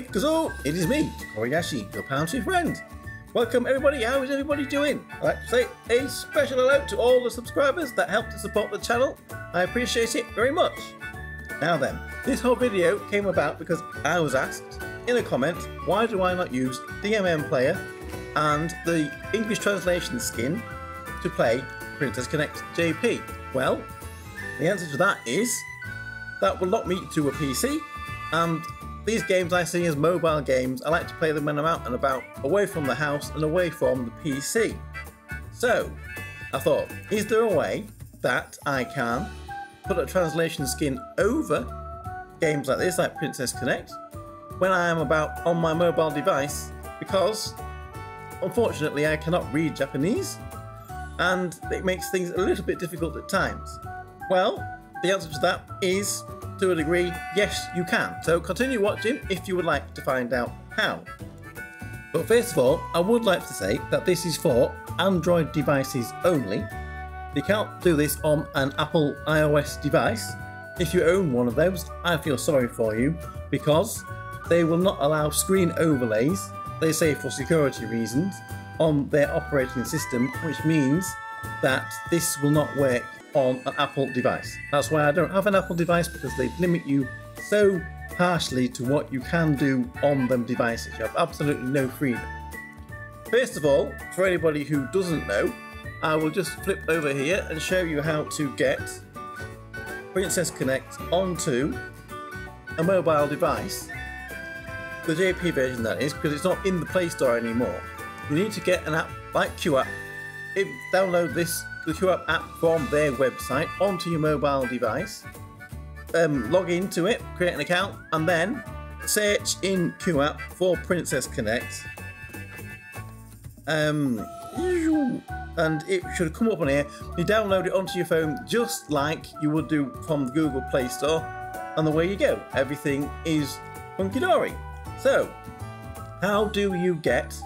Big Kazoo, it is me, Tokkuri Yashi, your pound sweet friend. Welcome everybody, how is everybody doing? I'd like to say a special hello to all the subscribers that help to support the channel. I appreciate it very much. Now then, this whole video came about because I was asked in a comment, why do I not use the MM player and the English translation skin to play Princess Connect JP? Well, the answer to that is, that will lock me to a PC, and these games I see as mobile games. I like to play them when I'm out and about, away from the house and away from the PC. So, I thought, is there a way that I can put a translation skin over games like this, like Princess Connect, when I am about on my mobile device? Because, unfortunately, I cannot read Japanese, and it makes things a little bit difficult at times. Well, the answer to that is, to a degree, yes, you can. So continue watching if you would like to find out how. But first of all, I would like to say that this is for Android devices only. You can't do this on an Apple iOS device. If you own one of those, I feel sorry for you, because they will not allow screen overlays, they say for security reasons, on their operating system, which means that this will not work on an Apple device. That's why I don't have an Apple device, because they limit you so harshly to what you can do on them devices. You have absolutely no freedom. First of all, for anybody who doesn't know, I will just flip over here and show you how to get Princess Connect onto a mobile device, the JP version that is, because it's not in the Play Store anymore. You need to get an app like QooApp. Download the QooApp app from their website onto your mobile device, log into it, create an account, and then search in QooApp for Princess Connect, and it should come up on here. You download it onto your phone just like you would do from the Google Play Store, and away you go. Everything is hunky-dory. So, how do you get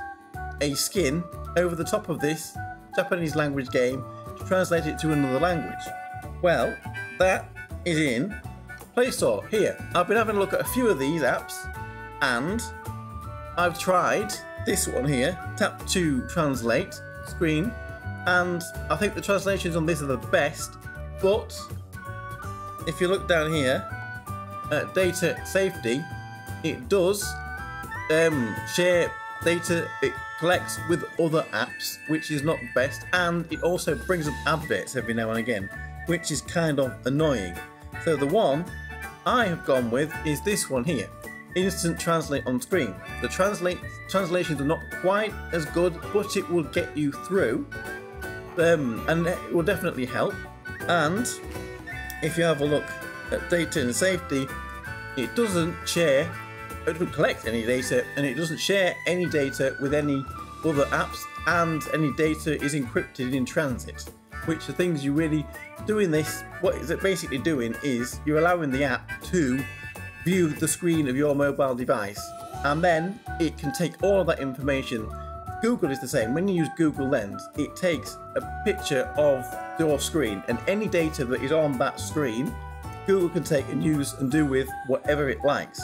a skin over the top of this Japanese language game to translate it to another language? Well, that is in Play Store here. I've been having a look at a few of these apps, and I've tried this one here, Tap to Translate Screen, and I think the translations on this are the best, but if you look down here at data safety, it does share data, it collects with other apps, which is not best, and it also brings up updates every now and again, which is kind of annoying. So the one I have gone with is this one here, Instant Translate on Screen. The translations are not quite as good, but it will get you through, and it will definitely help. And if you have a look at data and safety, it doesn't share, it doesn't collect any data, and it doesn't share any data with any other apps, and any data is encrypted in transit, which are things you really doing this. What is it basically doing is you're allowing the app to view the screen of your mobile device, and then it can take all of that information. Google is the same. When you use Google Lens, it takes a picture of your screen, and any data that is on that screen, Google can take and use and do with whatever it likes.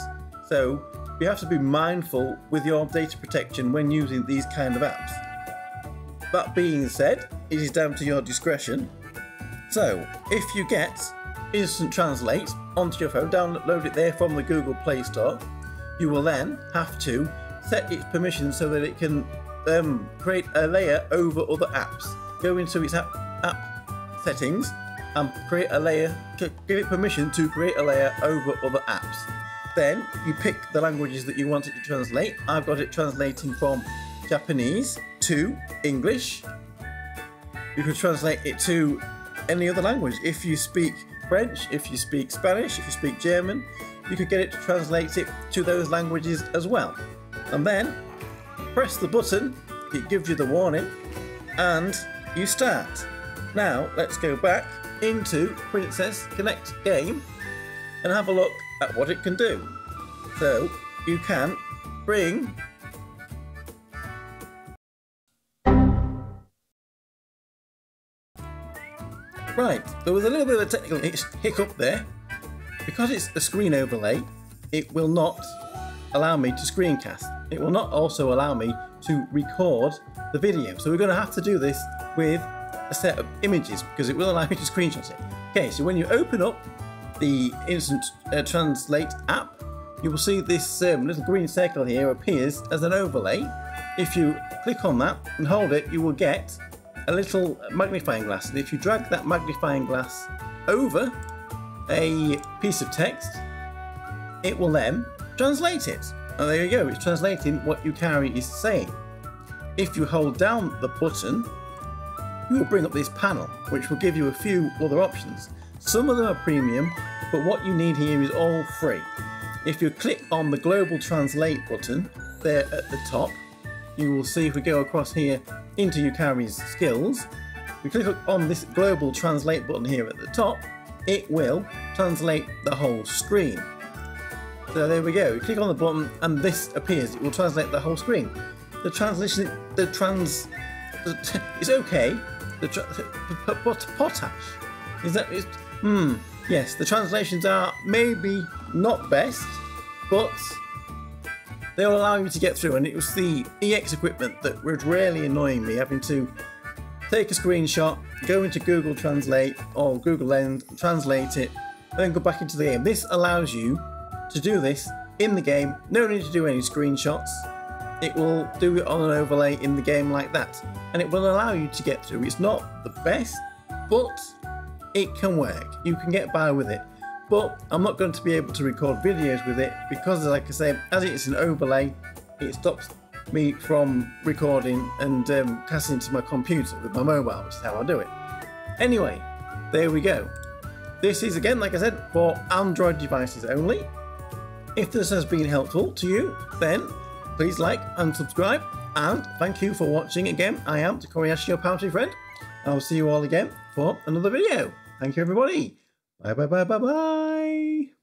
So you have to be mindful with your data protection when using these kind of apps. That being said, it is down to your discretion. So if you get Instant Translate onto your phone, download it there from the Google Play Store, you will then have to set its permissions so that it can create a layer over other apps. Go into its app settings and create a layer, give it permission to create a layer over other apps. Then you pick the languages that you want it to translate. I've got it translating from Japanese to English. You could translate it to any other language. If you speak French, if you speak Spanish, if you speak German, you could get it to translate it to those languages as well. And then press the button, it gives you the warning, and you start. Now let's go back into Princess Connect game and have a look at what it can do. So you can bring right, there was a little bit of a technical hiccup there. Because it's a screen overlay, it will not allow me to screencast. It will not also allow me to record the video. So we're going to have to do this with a set of images because it will allow me to screenshot it. Okay, so when you open up the Instant Translate app, you will see this little green circle here appears as an overlay. If you click on that and hold it, you will get a little magnifying glass. And if you drag that magnifying glass over a piece of text, it will then translate it. And there you go, it's translating what Yukari is saying. If you hold down the button, you will bring up this panel, which will give you a few other options. Some of them are premium, but what you need here is all free. If you click on the global translate button there at the top, you will see if we go across here into Yukari's skills, we click on this global translate button here at the top, it will translate the whole screen. So there we go, you click on the button and this appears, it will translate the whole screen. The translation, it's okay, but potash, is that, yes, the translations are maybe not best, but they'll allow you to get through, and it was the EX equipment that was really annoying me, having to take a screenshot, go into Google Translate or Google Lens, translate it, and then go back into the game. This allows you to do this in the game, no need to do any screenshots. It will do it on an overlay in the game like that, and it will allow you to get through. It's not the best, but it can work. You can get by with it. But I'm not going to be able to record videos with it because, like I say, as it's an overlay, it stops me from recording and casting to my computer with my mobile, which is how I do it. Anyway, there we go. This is, again, like I said, for Android devices only. If this has been helpful to you, then please like and subscribe. And thank you for watching again. I am Tokkuri Yashi, your Powertree friend. I'll see you all again for another video. Thank you, everybody. Bye.